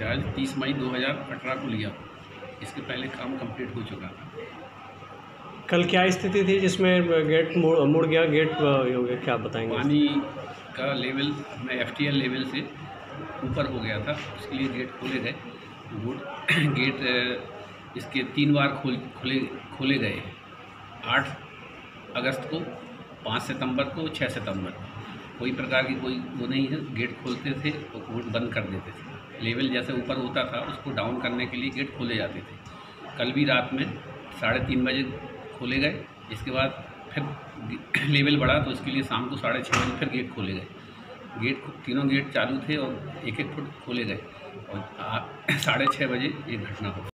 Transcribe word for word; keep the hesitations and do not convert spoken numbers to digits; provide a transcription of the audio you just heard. Charge तीस मई दो हज़ार अठारह को लिया, इसके पहले काम कंप्लीट हो चुका था। कल क्या स्थिति थी जिसमें गेट मुड़, मुड़ गया, गेट हो गया, क्या बताएंगे? पानी का लेवल मैं एफ टी एल लेवल से ऊपर हो गया था, उसके लिए गेट खोले गए। गेट इसके तीन बार खोल खोले खोले गए, आठ अगस्त को, पाँच सितंबर को, छः सितंबर को। कोई प्रकार की कोई वो नहीं है, गेट खोलते थे और गेट बंद कर देते थे। लेवल जैसे ऊपर होता था उसको डाउन करने के लिए गेट खोले जाते थे। कल भी रात में साढ़े तीन बजे खोले गए, इसके बाद फिर लेवल बढ़ा तो उसके लिए शाम को साढ़े छः बजे फिर गेट खोले गए। गेट तीनों गेट चालू थे और एक एक फुट खोले गए और साढ़े छः बजे एक घटना हो गई।